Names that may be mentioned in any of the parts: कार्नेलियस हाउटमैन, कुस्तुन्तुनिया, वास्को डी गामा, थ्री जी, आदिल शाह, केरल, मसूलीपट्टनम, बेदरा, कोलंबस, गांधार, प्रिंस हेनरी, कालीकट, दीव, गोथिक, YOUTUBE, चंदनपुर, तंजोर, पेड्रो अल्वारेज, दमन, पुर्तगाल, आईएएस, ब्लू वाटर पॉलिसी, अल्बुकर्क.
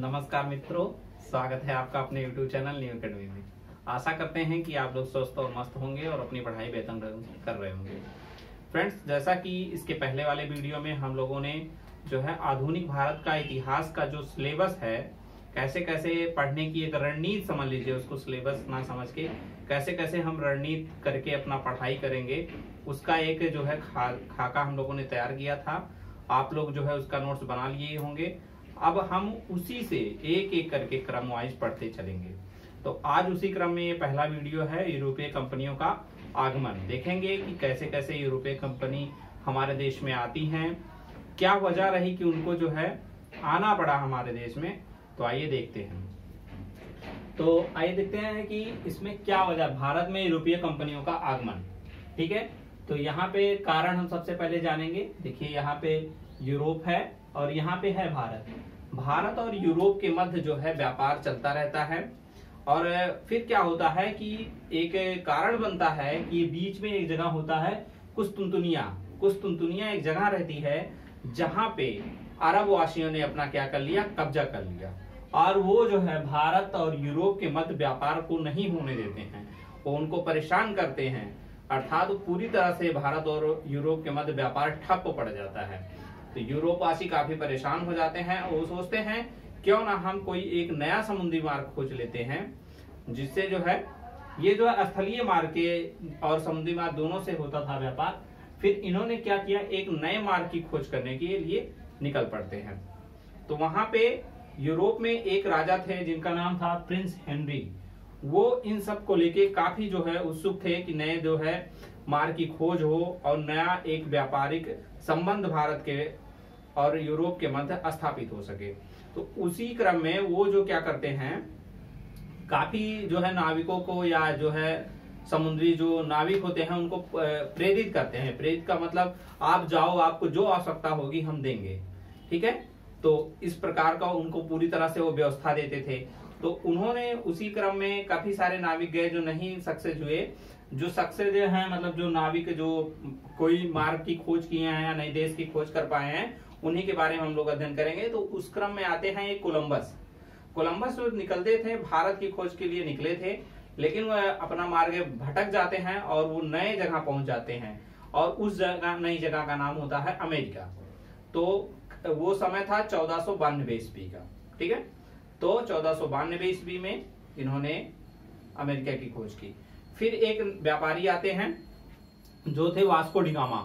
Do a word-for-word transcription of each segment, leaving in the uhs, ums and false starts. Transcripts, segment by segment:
नमस्कार मित्रों, स्वागत है आपका अपने YouTube चैनल नियो एकेडमी में। आशा करते हैं कि आप लोग स्वस्थ और मस्त होंगे और अपनी पढ़ाई बेहतर कर रहे होंगे। फ्रेंड्स, जैसा कि इसके पहले वाले वीडियो में हम लोगों ने जो है आधुनिक भारत का इतिहास का जो सिलेबस है, कैसे कैसे पढ़ने की एक रणनीति समझ लीजिए, उसको सिलेबस ना समझ के कैसे कैसे हम रणनीति करके अपना पढ़ाई करेंगे, उसका एक जो है खा, खाका हम लोगों ने तैयार किया था। आप लोग जो है उसका नोट्स बना लिए होंगे। अब हम उसी से एक एक करके क्रम वाइज पढ़ते चलेंगे। तो आज उसी क्रम में ये पहला वीडियो है, यूरोपीय कंपनियों का आगमन। देखेंगे कि कैसे कैसे यूरोपीय कंपनी हमारे देश में आती हैं, क्या वजह रही कि उनको जो है आना पड़ा हमारे देश में। तो आइए देखते हैं तो आइए देखते हैं कि इसमें क्या वजह, भारत में यूरोपीय कंपनियों का आगमन। ठीक है, तो यहाँ पे कारण हम सबसे पहले जानेंगे। देखिए, यहाँ पे यूरोप है और यहाँ पे है भारत। भारत और यूरोप के मध्य जो है व्यापार चलता रहता है और फिर क्या होता है कि एक कारण बनता है कि बीच में एक जगह होता है कुस्तुन्तुनिया। कुस्तुन्तुनिया एक जगह रहती है जहाँ पे अरब वासियों ने अपना क्या कर लिया, कब्जा कर लिया, और वो जो है भारत और यूरोप के मध्य व्यापार को नहीं होने देते हैं, वो उनको परेशान करते हैं। अर्थात पूरी तरह से भारत और यूरोप के मध्य व्यापार ठप पड़ जाता है। तो यूरोपवासी काफी परेशान हो जाते हैं और सोचते हैं क्यों ना हम कोई एक नया समुद्री मार्ग खोज लेते हैं, जिससे जो है ये जो है स्थलीय मार्ग के और समुद्री मार्ग दोनों से होता था व्यापार। फिर इन्होंने क्या किया, एक नए मार्ग की खोज करने के लिए निकल पड़ते हैं। तो वहां पे यूरोप में एक राजा थे जिनका नाम था प्रिंस हेनरी। वो इन सब को लेके काफी जो है उत्सुक थे कि नए जो है मार्ग की खोज हो और नया एक व्यापारिक संबंध भारत के और यूरोप के मध्य स्थापित हो सके। तो उसी क्रम में वो जो क्या करते हैं, काफी जो है नाविकों को या जो है समुद्री जो नाविक होते हैं उनको प्रेरित करते हैं। प्रेरित का मतलब आप जाओ, आपको जो आवश्यकता होगी हम देंगे। ठीक है, तो इस प्रकार का उनको पूरी तरह से वो व्यवस्था देते थे। तो उन्होंने उसी क्रम में काफी सारे नाविक गए जो नहीं सक्सेस हुए। जो सक्सेस हैं मतलब जो नाविक जो कोई मार्ग की खोज किए हैं या नए देश की खोज कर पाए हैं, उन्हीं के बारे में हम लोग अध्ययन करेंगे। तो उस क्रम में आते हैं ये कोलंबस। कोलंबस जो निकलते थे, भारत की खोज के लिए निकले थे, लेकिन वह अपना मार्ग भटक जाते हैं और वो नए जगह पहुंच जाते हैं, और उस जगह नई जगह का नाम होता है अमेरिका। तो वो समय था चौदह सौ बानवे ईस्वी का। ठीक है, तो चौदह सौ बानवे ईस्वी में इन्होंने अमेरिका की खोज की। फिर एक व्यापारी आते हैं जो थे वास्को डी गामा।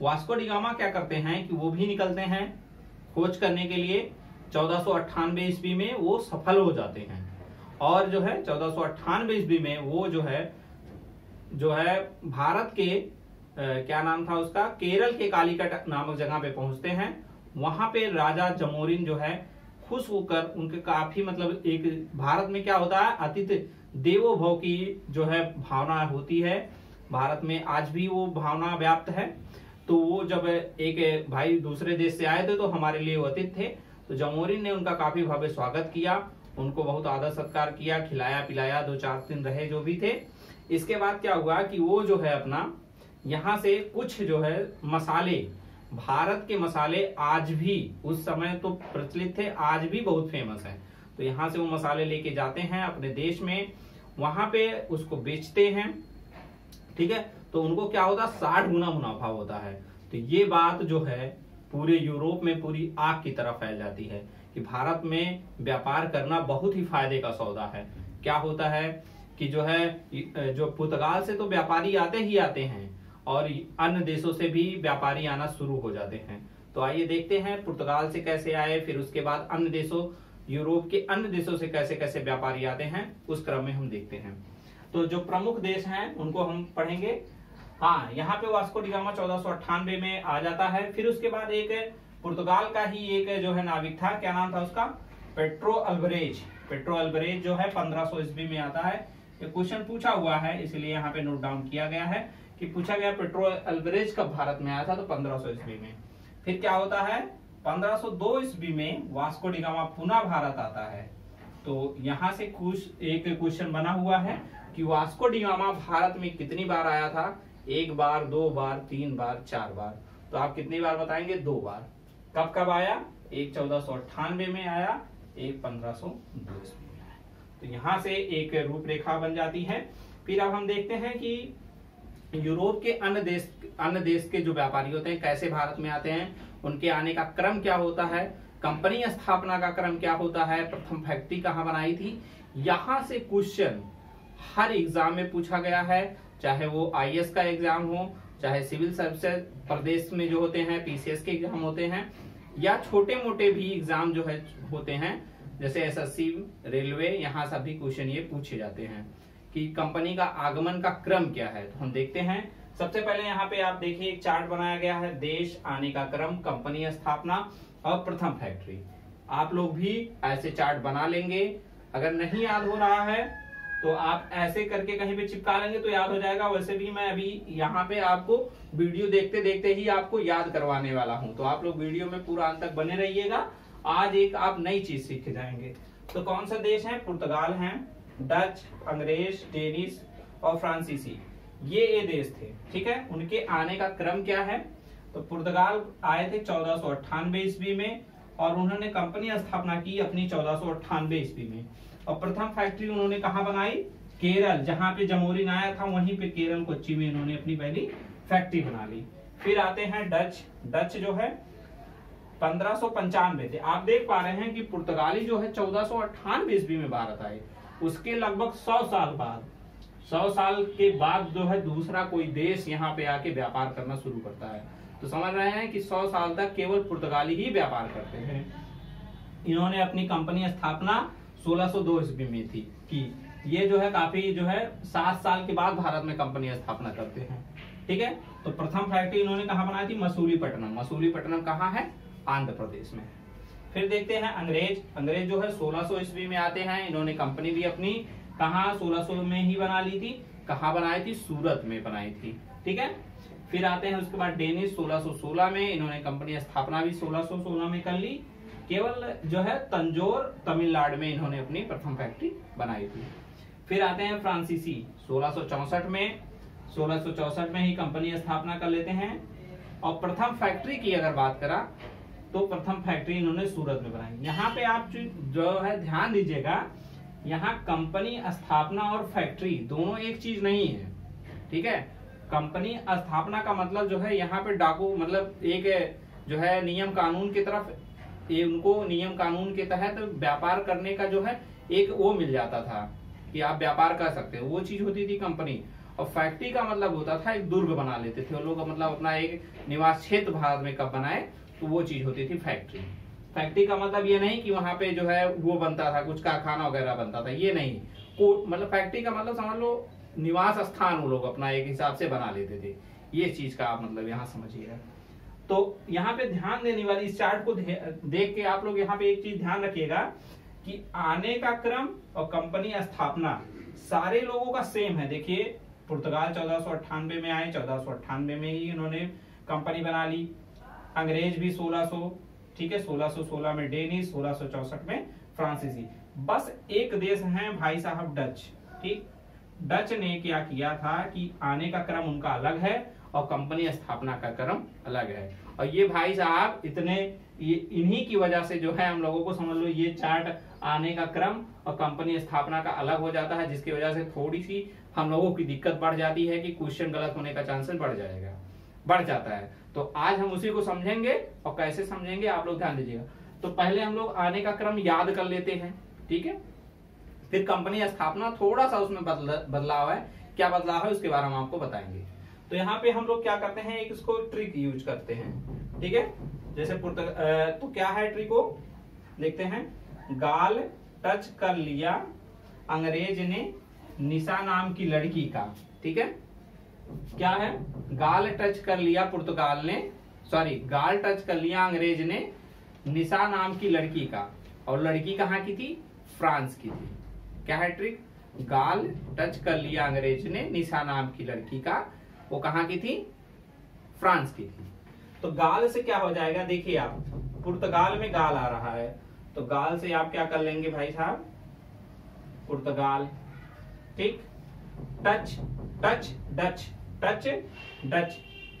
वास्को डी गामा क्या करते हैं कि वो भी निकलते हैं खोज करने के लिए। चौदह सौ अट्ठानवे ईस्वी में वो सफल हो जाते हैं और जो है चौदह सौ अट्ठानवे ईस्वी में वो जो है जो है भारत के आ, क्या नाम था उसका, केरल के कालीकट नामक जगह पे पहुंचते हैं। वहां पे राजा जमोरिन जो है खुश होकर उनके काफी मतलब एक भारत में क्या होता है, अतिथि देवो भव की जो है भावना होती है। भारत में आज भी वो भावना व्याप्त है। तो वो जब एक भाई दूसरे देश से आए थे तो हमारे लिए वो अतिथि थे। तो जमोरिन ने उनका काफी भव्य स्वागत किया, उनको बहुत आदर सत्कार किया, खिलाया पिलाया, दो चार दिन रहे जो भी थे। इसके बाद क्या हुआ कि वो जो है अपना यहाँ से कुछ जो है मसाले, भारत के मसाले आज भी उस समय तो प्रचलित थे, आज भी बहुत फेमस है। तो यहाँ से वो मसाले लेके जाते हैं अपने देश में, वहां पे उसको बेचते हैं। ठीक है, तो उनको क्या होता है, साठ गुना मुनाफा होता है। तो ये बात जो है पूरे यूरोप में पूरी आग की तरह फैल जाती है कि भारत में व्यापार करना बहुत ही फायदे का सौदा है। क्या होता है कि जो है जो पुर्तगाल से तो व्यापारी आते ही आते हैं और अन्य देशों से भी व्यापारी आना शुरू हो जाते हैं। तो आइए देखते हैं पुर्तगाल से कैसे आए, फिर उसके बाद अन्य देशों, यूरोप के अन्य देशों से कैसे कैसे व्यापारी आते हैं, उस क्रम में हम देखते हैं। तो जो प्रमुख देश हैं उनको हम पढ़ेंगे। हाँ, यहाँ पे वास्को डी गामा चौदह सौ अट्ठानवे में आ जाता है। फिर उसके बाद एक पुर्तगाल का ही एक जो है नाविक था, क्या नाम था उसका, पेड्रो अल्वारेज। पेड्रो अल्वारेज जो है पंद्रह सौ ईस्वी में आता है। ये क्वेश्चन पूछा हुआ है, इसलिए यहाँ पे नोट डाउन किया गया है कि पूछा गया पेड्रो अल्वारेज कब भारत में आया था, तो पंद्रह सौ ईस्वी में। फिर क्या होता है, पंद्रह सौ दो ईस्वी में वास्को डी गामा पुनः भारत आता है। तो यहाँ से कुछ एक क्वेश्चन बना हुआ है कि वास्को डी गामा भारत में कितनी बार आया था, एक बार, दो बार, तीन बार, चार बार। तो आप कितनी बार बताएंगे, दो बार। कब कब आया, एक चौदह सौ अट्ठानवे में आया, ये पंद्रह सौ दो ईस्वी में है। तो यहाँ से एक रूपरेखा बन जाती है। फिर अब हम देखते हैं कि यूरोप के अन्य देश अन्य देश के जो व्यापारी होते हैं कैसे भारत में आते हैं, उनके आने का क्रम क्या होता है, कंपनी स्थापना का क्रम क्या होता है, प्रथम फैक्ट्री कहाँ बनाई थी। यहाँ से क्वेश्चन हर एग्जाम में पूछा गया है, चाहे वो आईएएस का एग्जाम हो, चाहे सिविल सर्विसेज प्रदेश में जो होते हैं पीसीएस के एग्जाम होते हैं, या छोटे मोटे भी एग्जाम जो है होते हैं जैसे एसएससी, रेलवे, यहाँ सभी क्वेश्चन ये पूछे जाते हैं कि कंपनी का आगमन का क्रम क्या है। तो हम देखते हैं सबसे पहले यहाँ पे आप देखिए एक चार्ट बनाया गया है, देश आने का क्रम, कंपनी स्थापना और प्रथम फैक्ट्री। आप लोग भी ऐसे चार्ट बना लेंगे, अगर नहीं याद हो रहा है तो आप ऐसे करके कहीं पे चिपका लेंगे तो याद हो जाएगा। वैसे भी मैं अभी यहाँ पे आपको वीडियो देखते देखते ही आपको याद करवाने वाला हूँ, तो आप लोग वीडियो में पूरा अंत तक बने रहिएगा। आज एक आप नई चीज सीख जाएंगे। तो कौन सा देश है, पुर्तगाल है, डच, अंग्रेज, डेनिश और फ्रांसीसी, ये ये देश थे, ठीक है। उनके आने का क्रम क्या है, तो पुर्तगाल आए थे चौदह सौ अट्ठानवे ईस्वी में और उन्होंने कंपनी स्थापना की अपनी चौदह सौ अट्ठानवे ईस्वी में। और प्रथम फैक्ट्री उन्होंने कहाँ बनाई, केरल, जहां पे जमोरिन आया था वहीं पे केरल, कोच्चि में इन्होंने अपनी पहली फैक्ट्री बना ली। फिर आते हैं डच। डच जो है पंद्रह सौ पंचानवे थे। आप देख पा रहे हैं कि पुर्तगाली जो है चौदह सौ अट्ठानवे ईस्वी में भारत आए, उसके लगभग सौ साल बाद सौ साल के बाद जो है दूसरा कोई देश यहाँ पे आके व्यापार करना शुरू करता है। तो समझ रहे हैं कि सौ साल तक केवल पुर्तगाली ही व्यापार करते हैं। इन्होंने अपनी कंपनी स्थापना सोलह सौ दो ईस्वी में थी कि ये जो है काफी जो है सात साल के बाद भारत में कंपनी स्थापना करते हैं, ठीक है। तो प्रथम फैक्ट्री इन्होंने कहाँ बनाई थी, मसूलीपट्टनम। मसूलीपट्टनम कहाँ है, आंध्र प्रदेश में। फिर देखते हैं अंग्रेज। अंग्रेज जो है सोलह सौ ईस्वी में आते हैं। इन्होंने कंपनी भी अपनी कहा सोलह सौ में ही बना ली थी, कहा बनाई थी, सूरत में बनाई थी, ठीक है। फिर आते हैं उसके बाद डेनिश सोलह सौ सोलह में, इन्होंने कंपनी स्थापना भी सोलह सौ सोलह में कर ली। केवल जो है तंजोर, तमिलनाडु में इन्होंने अपनी प्रथम फैक्ट्री बनाई थी। फिर आते हैं फ्रांसीसी, सोलह सौ चौसठ में सोलह सौ चौसठ में ही कंपनी स्थापना कर लेते हैं। और प्रथम फैक्ट्री की अगर बात करा तो प्रथम फैक्ट्री इन्होंने सूरत में बनाई। यहाँ पे आप जो है ध्यान दीजिएगा, यहाँ कंपनी स्थापना और फैक्ट्री दोनों एक चीज नहीं है, ठीक है। कंपनी स्थापना का मतलब जो है यहाँ पे डाकू मतलब एक जो है नियम कानून की तरफ ये उनको नियम कानून के तहत व्यापार करने का जो है एक वो मिल जाता था कि आप व्यापार कर सकते हो, वो चीज होती थी कंपनी। और फैक्ट्री का मतलब होता था एक दुर्ग बना लेते थे लोग, मतलब अपना एक निवास क्षेत्र भारत में कब बनाए, तो वो चीज होती थी फैक्ट्री। फैक्ट्री का मतलब ये नहीं कि वहां पे जो है वो बनता था कुछ कारखाना वगैरह बनता था, ये नहीं, मतलब फैक्ट्री का मतलब समझ लो निवास स्थान वो लोग अपना एक हिसाब से बना लेते थे। ये चीज का आप मतलब यहाँ समझिएगा। तो यहाँ पे ध्यान देने वाली इस चार्ट को दे, देख के आप लोग यहाँ पे एक चीज ध्यान रखिएगा कि आने का क्रम और कंपनी स्थापना सारे लोगों का सेम है। देखिए पुर्तगाल चौदह सौ अट्ठानवे में आए, चौदह सौ अट्ठानवे में ही उन्होंने कंपनी बना ली। अंग्रेज भी सोलह सौ, ठीक है, सोलह सौ सोलह में डेनिश, सोलह सौ चौसठ में फ्रांसीसी। बस एक देश है भाई साहब डच, ठीक। डच ने क्या किया था कि आने का क्रम उनका अलग है और कंपनी स्थापना का क्रम अलग है। और ये भाई साहब इतने ये इन्हीं की वजह से जो है हम लोगों को समझ लो ये चार्ट आने का क्रम और कंपनी स्थापना का अलग हो जाता है, जिसकी वजह से थोड़ी सी हम लोगों की दिक्कत बढ़ जाती है कि क्वेश्चन गलत होने का चांसेस बढ़ जाएगा बढ़ जाता है। तो आज हम उसी को समझेंगे और कैसे समझेंगे आप लोग ध्यान दीजिएगा। तो पहले हम लोग आने का क्रम याद कर लेते हैं, ठीक है। फिर कंपनी स्थापना थोड़ा सा उसमें बदला, बदलाव है, क्या बदलाव है उसके बारे में आपको बताएंगे। तो यहाँ पे हम लोग क्या करते हैं, एक इसको ट्रिक यूज करते हैं, ठीक है। जैसे पुर्तगाल, तो क्या है ट्रिक वो देखते हैं। गाल टच कर लिया अंग्रेज ने निशा नाम की लड़की का, ठीक है। क्या है, गाल टच कर लिया पुर्तगाल ने, सॉरी गाल टच कर लिया अंग्रेज ने निशा नाम की लड़की का। और लड़की कहाँ की थी, फ्रांस की थी। क्या है ट्रिक, गाल टच कर लिया अंग्रेज ने निशा नाम की लड़की का, वो कहाँ की थी, फ्रांस की थी। तो गाल से क्या हो जाएगा, देखिए आप पुर्तगाल में गाल आ रहा है तो गाल से आप क्या कर लेंगे भाई साहब, पुर्तगाल, ठीक। Touch touch Dutch touch Dutch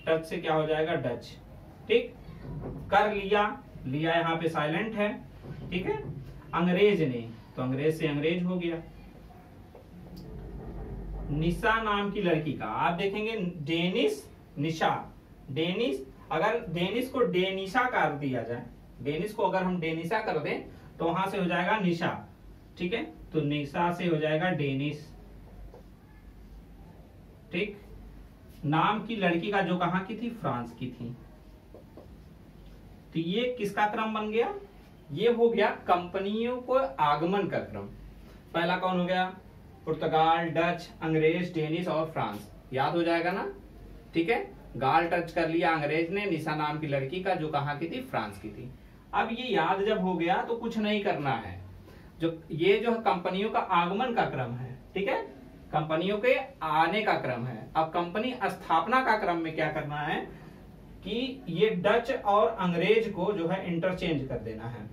touch से क्या हो जाएगा, डच, ठीक। कर लिया, लिया यहाँ पे साइलेंट है, ठीक है। अंग्रेज ने, तो अंग्रेज से अंग्रेज हो गया। निशा नाम की लड़की का आप देखेंगे डेनिस निशा, डेनिस, अगर डेनिस को डेनिशा कर दिया जाए, डेनिस को अगर हम डेनिशा कर दें तो वहां से हो जाएगा निशा, ठीक है, तो निशा से हो जाएगा डेनिस। ठीक, नाम की लड़की का जो कहां की थी, फ्रांस की थी। तो ये किसका क्रम बन गया, ये हो गया कंपनियों को आगमन का क्रम। पहला कौन हो गया, पुर्तगाल, डच, अंग्रेज, डेनिस और फ्रांस, याद हो जाएगा ना, ठीक है। गाल टच कर लिया अंग्रेज ने, निशा नाम की लड़की का जो कहां की थी, फ्रांस की थी। अब ये याद जब हो गया तो कुछ नहीं करना है, जो ये जो कंपनियों का आगमन का क्रम है, ठीक है, कंपनियों के आने का क्रम है। अब कंपनी स्थापना का क्रम में क्या करना है कि ये डच और अंग्रेज को जो है इंटरचेंज कर देना है,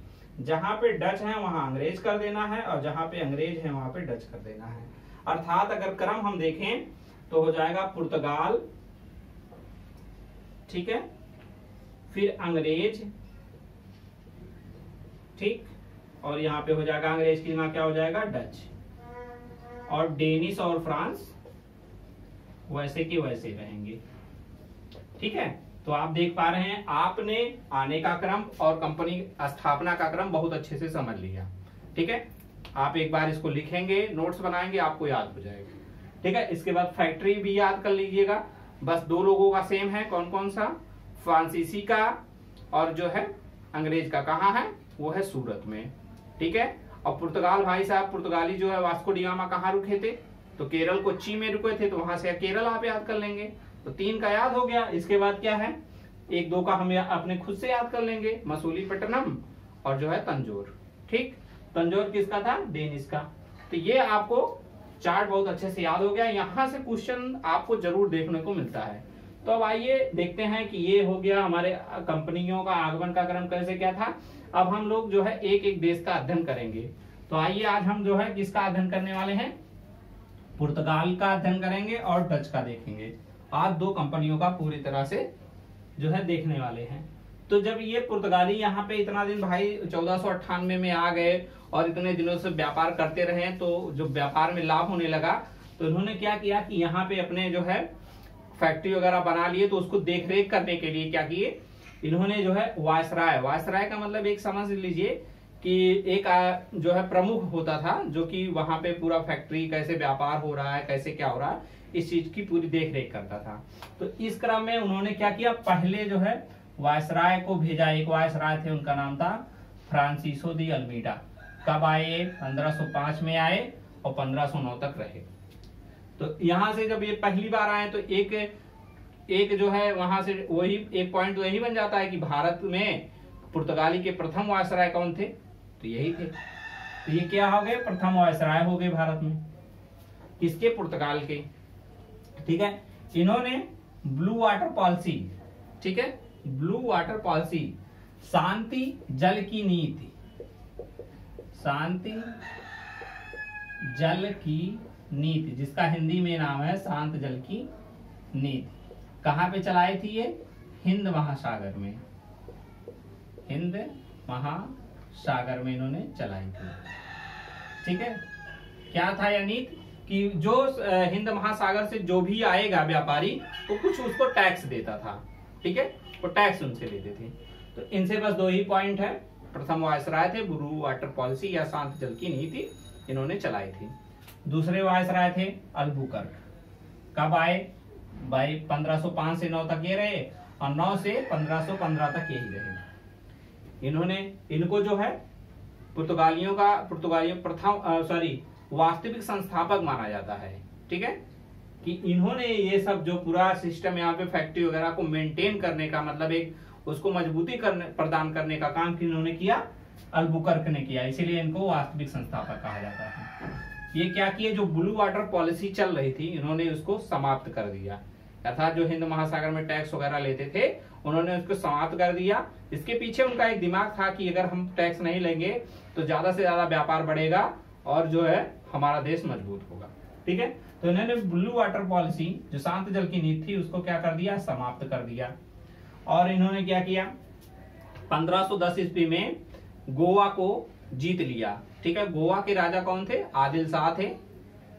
जहां पे डच है वहां अंग्रेज कर देना है और जहां पे अंग्रेज है वहां पे डच कर देना है। अर्थात अगर क्रम हम देखें तो हो जाएगा पुर्तगाल, ठीक है, फिर अंग्रेज, ठीक, और यहाँ पे हो जाएगा अंग्रेज की जगह क्या हो जाएगा, डच, और डेनिस और फ्रांस वैसे के वैसे रहेंगे, ठीक है। तो आप देख पा रहे हैं आपने आने का क्रम और कंपनी स्थापना का क्रम बहुत अच्छे से समझ लिया, ठीक है। आप एक बार इसको लिखेंगे, नोट्स बनाएंगे, आपको याद हो जाएगा, ठीक है। इसके बाद फैक्ट्री भी याद कर लीजिएगा, बस दो लोगों का सेम है, कौन कौन सा, फ्रांसीसी का और जो है अंग्रेज का, कहाँ है, वो है सूरत में, ठीक है। और पुर्तगाल, भाई साहब पुर्तगाली जो है वास्को डी गामा कहाँ रुके थे, तो केरल, कोच्चि में रुके थे, तो वहां से केरल आप याद कर लेंगे, तो तीन का याद हो गया। इसके बाद क्या है, एक दो का हम अपने खुद से याद कर लेंगे, मसूलीपट्टनम और जो है तंजोर, ठीक। तंजोर किसका था, डेनिस का। तो ये आपको चार्ट बहुत अच्छे से याद हो गया, यहाँ से क्वेश्चन आपको जरूर देखने को मिलता है। तो अब आइए देखते हैं कि ये हो गया हमारे कंपनियों का आगमन का क्रम कैसे क्या था। अब हम लोग जो है एक एक देश का अध्ययन करेंगे, तो आइए आज हम जो है किसका अध्ययन करने वाले हैं, पुर्तगाल का अध्ययन करेंगे और डच का देखेंगे। आज दो कंपनियों का पूरी तरह से जो है देखने वाले हैं। तो जब ये पुर्तगाली यहाँ पे इतना दिन भाई चौदह सौ अट्ठानवे में आ गए और इतने दिनों से व्यापार करते रहे, तो जो व्यापार में लाभ होने लगा तो इन्होंने क्या किया कि यहाँ पे अपने जो है फैक्ट्री वगैरह बना लिए, तो उसको देखरेख करने के लिए क्या किए इन्होंने जो है वायसराय, वायसराय का मतलब एक समझ लीजिए कि एक जो है प्रमुख होता था जो कि वहां पे पूरा फैक्ट्री कैसे व्यापार हो रहा है, कैसे क्या हो रहा है, इस चीज की पूरी देखरेख करता था। तो इस क्रम में उन्होंने क्या किया, पहले जो है वायसराय को भेजा, एक वायसराय थे उनका नाम था फ्रांसिस्को डी अल्मीडा। कब आए, पंद्रह सौ पाँच में आए और पंद्रह सौ नौ तक रहे। तो यहाँ से जब ये पहली बार आए तो एक एक जो है वहां से वही एक पॉइंट वही बन जाता है कि भारत में पुर्तगाली के प्रथम वायसराय कौन थे, तो यही थे। तो ये क्या हो गए, प्रथम वायसराय हो गए भारत में, किसके, पुर्तगाल के, ठीक है। इन्होंने ब्लू वाटर पॉलिसी, ठीक है, ब्लू वाटर पॉलिसी, शांति जल की नीति, शांति जल की नीति, जिसका हिंदी में नाम है शांत जल की नीति, कहां पे चलाई थी ये, हिंद महासागर में, हिंद महासागर में इन्होंने चलाई थी, ठीक है। क्या था यह नीति कि जो हिंद महासागर से जो भी आएगा व्यापारी तो कुछ उसको टैक्स देता था, ठीक है, वो टैक्स उनसे लेते थे। तो इनसे बस दो ही पॉइंट है, प्रथम वायसराय थे, ब्लू वाटर पॉलिसी या शांत जल की नीति इन्होंने चलाई थी। दूसरे वायसराय थे अल्बुकर्क, कब आए भाई, पंद्रह सौ पाँच से नौ तक ये रहे और नौ से पंद्रह सौ पंद्रह तक यही रहे। इन्होंने इनको जो है पुर्तगालियों का पुर्तगालियों प्रथम सॉरी वास्तविक संस्थापक माना जाता है, ठीक है, कि इन्होंने ये सब जो पूरा सिस्टम यहाँ पे फैक्ट्री वगैरह को मेंटेन करने का, मतलब एक उसको मजबूती करने प्रदान करने का काम किन्होंने किया, अल्बुकर्क ने किया, इसीलिए इनको वास्तविक संस्थापक कहा जाता है। ये क्या किए, जो ब्लू वाटर पॉलिसी चल रही थी इन्होंने उसको समाप्त कर दिया, अर्थात जो हिंद महासागर में टैक्स वगैरह लेते थे उन्होंने उसको समाप्त कर दिया। इसके पीछे उनका एक दिमाग था कि अगर हम टैक्स नहीं लेंगे तो ज्यादा से ज्यादा व्यापार बढ़ेगा और जो है हमारा देश मजबूत होगा, ठीक है। तो इन्होंने ब्लू वाटर पॉलिसी जो शांत जल की नीति थी उसको क्या कर दिया, समाप्त कर दिया। और इन्होंने क्या किया, पंद्रह सौ दस ईस्वी में गोवा को जीत लिया। ठीक है, गोवा के राजा कौन थे? आदिल शाह थे।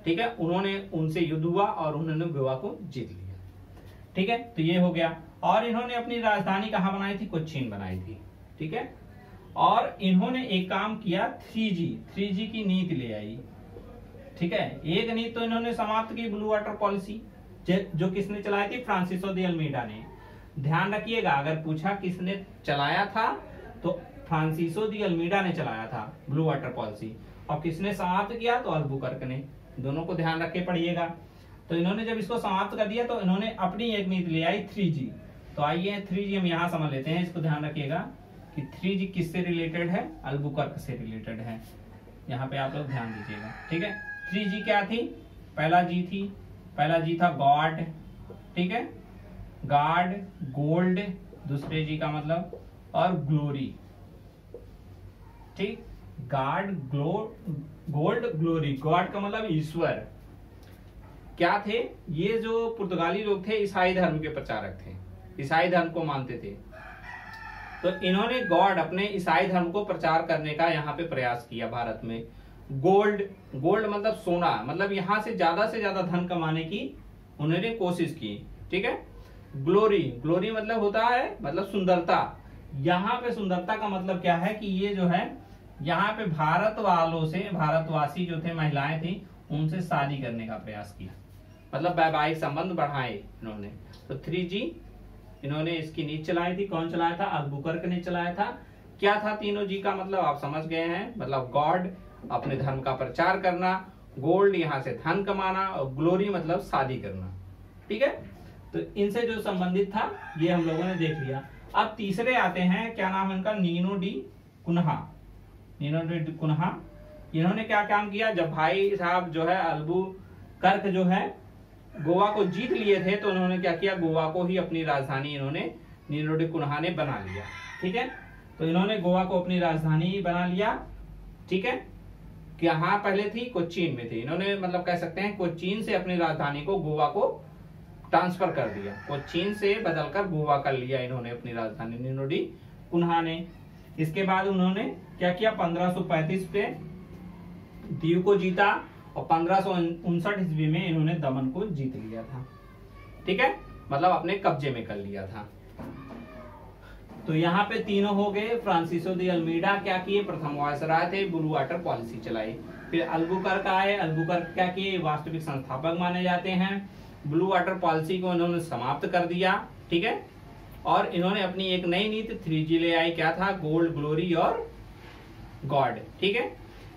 ठीक है, उन्होंने उनसे युद्ध हुआ और उन्होंने गोवा को जीत लिया। ठीक है, तो ये हो गया। और इन्होंने अपनी राजधानी कहाँ बनाई थी? कोचीन बनाई थी। ठीक है, और इन्होंने एक काम किया, थ्री जी थ्री जी की नीति ले आई। ठीक है, एक नीति तो इन्होंने समाप्त की, ब्लू वाटर पॉलिसी, जो किसने चलाई थी? फ्रांसिस्को डी अल्मीडा ने। ध्यान रखिएगा, अगर पूछा किसने चलाया था तो फ्रांसिस्को डी अल्मीडा ने चलाया था ब्लू वाटर पॉलिसी, और किसने समाप्त किया तो अल्बुकर्क ने। दोनों को ध्यान रख के पढ़िएगा। तो इन्होंने जब इसको समाप्त कर दिया तो इन्होंने अपनी एक नीति ले आई, थ्री जी। तो आइए थ्री जी हम यहाँ समझ लेते हैं, इसको ध्यान रखिएगा कि थ्री जी किससे रिलेटेड है? अल्बुकर्क से रिलेटेड है। यहाँ पे आप लोग ध्यान दीजिएगा। ठीक है, थ्री जी क्या थी? पहला जी थी पहला जी था गॉड। ठीक है, गॉड, गोल्ड, दूसरे जी का मतलब, और ग्लोरी। ठीक, God, glow, gold, glory. God का मतलब ईश्वर। क्या थे ये? जो पुर्तगाली लोग थे, ईसाई धर्म के प्रचारक थे, ईसाई धर्म को मानते थे। तो इन्होंने गॉड, अपने ईसाई धर्म को प्रचार करने का यहाँ पे प्रयास किया भारत में। गोल्ड, गोल्ड मतलब सोना, मतलब यहाँ से ज्यादा से ज्यादा धन कमाने की उन्होंने कोशिश की। ठीक है, ग्लोरी, ग्लोरी मतलब होता है मतलब सुंदरता। यहाँ पे सुंदरता का मतलब क्या है कि ये जो है यहाँ पे भारत वालों से, भारतवासी जो थे, महिलाएं थी, उनसे शादी करने का प्रयास किया, मतलब वैवाहिक संबंध बढ़ाए इन्होंने। तो थ्री जी इन्होंने इसकी नीति चलाई थी। कौन चलाया था? अल्बुकर्क ने चलाया था। क्या था तीनों जी का मतलब? आप समझ गए हैं, मतलब गॉड, अपने धर्म का प्रचार करना, गोल्ड यहाँ से धन कमाना, और ग्लोरी मतलब शादी करना। ठीक है, तो इनसे जो संबंधित था ये हम लोगों ने देख लिया। अब तीसरे आते हैं, क्या नाम है इनका? Nino da Cunha. Nino da Cunha, इन्होंने क्या काम किया? जब भाई साहब जो है अल्बुकर्क जो है गोवा को जीत लिए थे, तो उन्होंने क्या किया? गोवा को ही अपनी राजधानी इन्होंने, नीनो डी कुन्हा ने बना लिया। ठीक है, तो इन्होंने गोवा को अपनी राजधानी बना लिया। ठीक है, यहाँ पहले थी, कोचीन में थी। इन्होंने मतलब कह सकते हैं कोचीन से अपनी राजधानी को गोवा को ट्रांसफर कर दिया, कोचीन से बदलकर गोवा कर लिया इन्होंने अपनी राजधानी, नीनो डी कुन्हा ने। इसके बाद उन्होंने क्या किया? पंद्रह सौ पैंतीस पे दीव को जीता, और पंद्रह सौ उनसठ ईस्वी में इन्होंने दमन को जीत लिया था। ठीक है, मतलब अपने कब्जे में कर लिया था। तो यहाँ पे तीनों हो गए। फ्रांसिस्को डी अल्मीडा क्या किए? प्रथम वायसराय थे, ब्लू वाटर पॉलिसी चलाई। फिर अल्बुकर्क आए, अल्बुकर्क क्या किए? वास्तविक संस्थापक माने जाते हैं। ब्लू वाटर पॉलिसी को इन्होंने समाप्त कर दिया। ठीक है, और इन्होंने अपनी एक नई नीति थ्री जी ले आई। क्या था? गोल्ड, ग्लोरी और गॉड। ठीक है,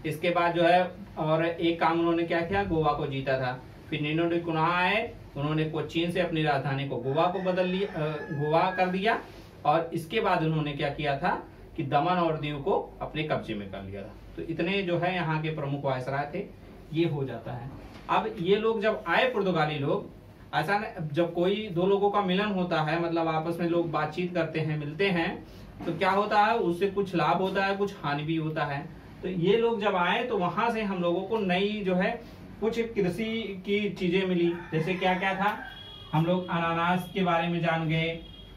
इसके बाद जो है और एक काम उन्होंने क्या किया? गोवा को जीता था। फिर नीनो डी कुन्हा आए, उन्होंने कोचीन से अपनी राजधानी को गोवा को बदल लिया, गोवा कर दिया। और इसके बाद उन्होंने क्या किया था कि दमन और दीव को अपने कब्जे में कर लिया था। तो इतने जो है यहाँ के प्रमुख वायसराय थे, ये हो जाता है। अब ये लोग जब आए, पुर्तगाली लोग, ऐसा न, जब कोई दो लोगों का मिलन होता है, मतलब आपस में लोग बातचीत करते हैं, मिलते हैं, तो क्या होता है? उससे कुछ लाभ होता है, कुछ हानि भी होता है। तो ये लोग जब आए तो वहां से हम लोगों को नई जो है कुछ कृषि की चीजें मिली। जैसे क्या क्या था? हम लोग अनानास के बारे में जान गए,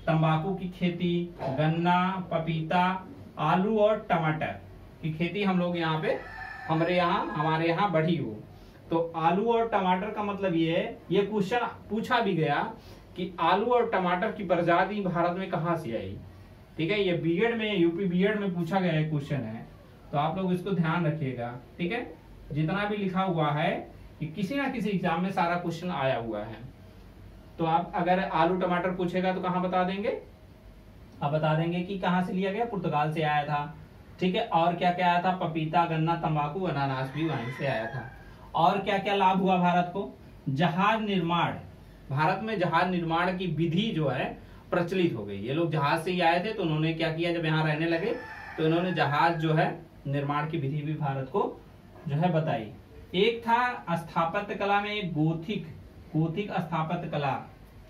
तंबाकू की खेती, गन्ना, पपीता, आलू और टमाटर की खेती हम लोग यहाँ पे हमारे यहाँ हमारे यहाँ बढ़ी हो। तो आलू और टमाटर का मतलब ये है, ये पूछा पूछा भी गया कि आलू और टमाटर की प्रजाति भारत में कहाँ से आई। ठीक है, ये बी एड में, यूपी बी एड में पूछा गया क्वेश्चन है, तो आप लोग इसको ध्यान रखिएगा। ठीक है, जितना भी लिखा हुआ है कि किसी ना किसी एग्जाम में सारा क्वेश्चन आया हुआ है। तो आप अगर आलू टमाटर पूछेगा तो कहाँ बता देंगे? आप बता देंगे कि कहाँ से लिया गया? पुर्तगाल से आया था। ठीक है, और क्या क्या आया था? पपीता, गन्ना, तंबाकू, अनानास भी वहीं से आया था। और क्या क्या लाभ हुआ भारत को? जहाज निर्माण, भारत में जहाज निर्माण की विधि जो है प्रचलित हो गई। ये लोग जहाज से ही आए थे, तो उन्होंने क्या किया? जब यहाँ रहने लगे तो इन्होंने जहाज जो है निर्माण की विधि भी भारत को जो है बताई। एक था स्थापत्य कला में, एक गोथिक, गोथिक स्थापत्य कला,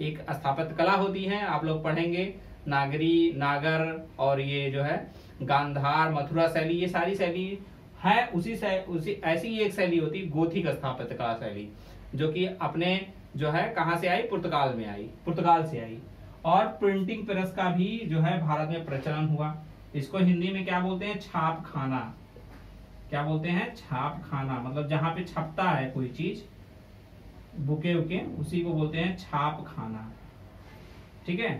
एक स्थापत्य कला होती है, आप लोग पढ़ेंगे, नागरी, नागर, और ये जो है गांधार, मथुरा शैली, ये सारी शैली है। उसी से, उसी ऐसी एक शैली होती गोथिक स्थापत्य कला शैली, जो कि अपने जो है कहाँ से आई? पुर्तगाल में आई, पुर्तगाल से आई। और प्रिंटिंग प्रेस का भी जो है भारत में प्रचलन हुआ। इसको हिंदी में क्या बोलते हैं? छाप खाना। क्या बोलते हैं, छाप खाना, मतलब जहां पे छपता है कोई चीज, बुके उके, उसी को बोलते हैं छाप खाना। ठीक है,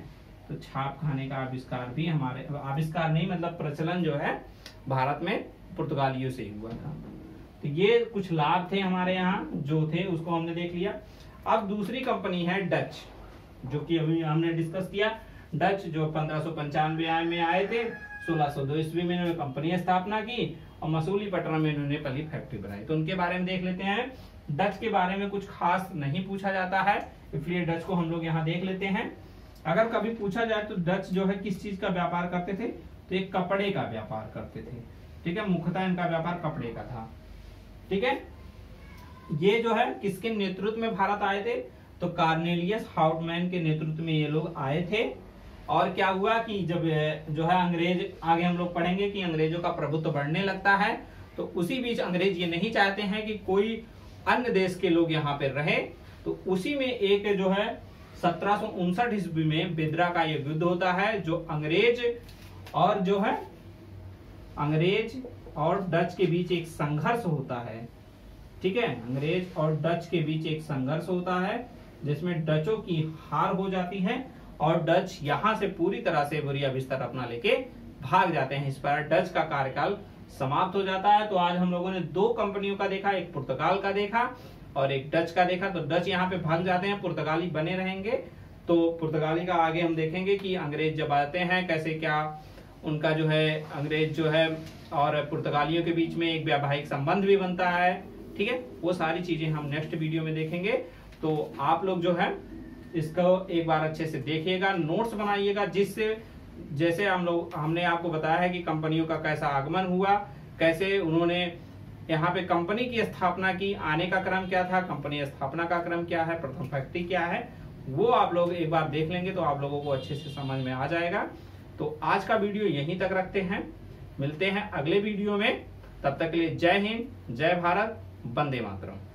तो छाप खाने का आविष्कार भी हमारे, आविष्कार नहीं मतलब प्रचलन जो है भारत में पुर्तगालियों से हुआ था। तो ये कुछ लाभ थे हमारे यहाँ जो थे, उसको हमने देख लिया। अब दूसरी कंपनी है डच, जो कि अभी हमने डिस्कस किया। डच जो पंद्रह सौ पंचानवे में आए थे, सोलह सौ दो ईस्वी में इन्होंने कंपनी स्थापना की और मसूलीपट्टनम में इन्होंने पहली फैक्ट्री बनाई। तो उनके बारे में देख लेते हैं। डच के बारे में कुछ खास नहीं पूछा जाता है, इसलिए डच को हम लोग यहाँ देख लेते हैं। अगर कभी पूछा जाए तो डच जो है किस चीज का व्यापार करते थे, तो एक कपड़े का व्यापार करते थे। ठीक है, मुख्यतः इनका व्यापार कपड़े का था। ठीक है, ये जो है किसके नेतृत्व में भारत आए थे, तो कार्नेलियस हाउटमैन के नेतृत्व में ये लोग आए थे। और क्या हुआ कि जब जो है अंग्रेज, आगे हम लोग पढ़ेंगे कि अंग्रेजों का प्रभुत्व बढ़ने लगता है, तो उसी बीच अंग्रेज ये नहीं चाहते हैं कि कोई अन्य देश के लोग यहाँ पे रहे। तो उसी में एक जो है सत्रह सौ उनसठ ईस्वी में बेदरा का ये युद्ध होता है, जो अंग्रेज और जो है अंग्रेज और डच के बीच एक संघर्ष होता है। ठीक है, अंग्रेज और डच के बीच एक संघर्ष होता है जिसमें डचों की हार हो जाती है और डच यहाँ से पूरी तरह से बुरिया बिस्तर अपना लेके भाग जाते हैं। इस पर डच का कार्यकाल समाप्त हो जाता है। तो आज हम लोगों ने दो कंपनियों का देखा, एक पुर्तगाल का देखा और एक डच का देखा। तो डच यहाँ पे भाग जाते हैं, पुर्तगाली बने रहेंगे। तो पुर्तगाली का आगे हम देखेंगे कि अंग्रेज जब आते हैं कैसे क्या उनका जो है, अंग्रेज जो है और पुर्तगालियों के बीच में एक व्यावहारिक संबंध भी बनता है। ठीक है, वो सारी चीजें हम नेक्स्ट वीडियो में देखेंगे। तो आप लोग जो है इसको एक बार अच्छे से देखिएगा, नोट्स बनाइएगा, जिससे जैसे हम लोग हमने आपको बताया है कि कंपनियों का कैसा आगमन हुआ, कैसे उन्होंने यहाँ पे कंपनी की स्थापना की, आने का क्रम क्या था, कंपनी स्थापना का क्रम क्या है, प्रथम फैक्ट्री क्या है, वो आप लोग एक बार देख लेंगे तो आप लोगों को अच्छे से समझ में आ जाएगा। तो आज का वीडियो यहीं तक रखते हैं, मिलते हैं अगले वीडियो में। तब तक के लिए जय हिंद, जय भारत, वंदे मातरम।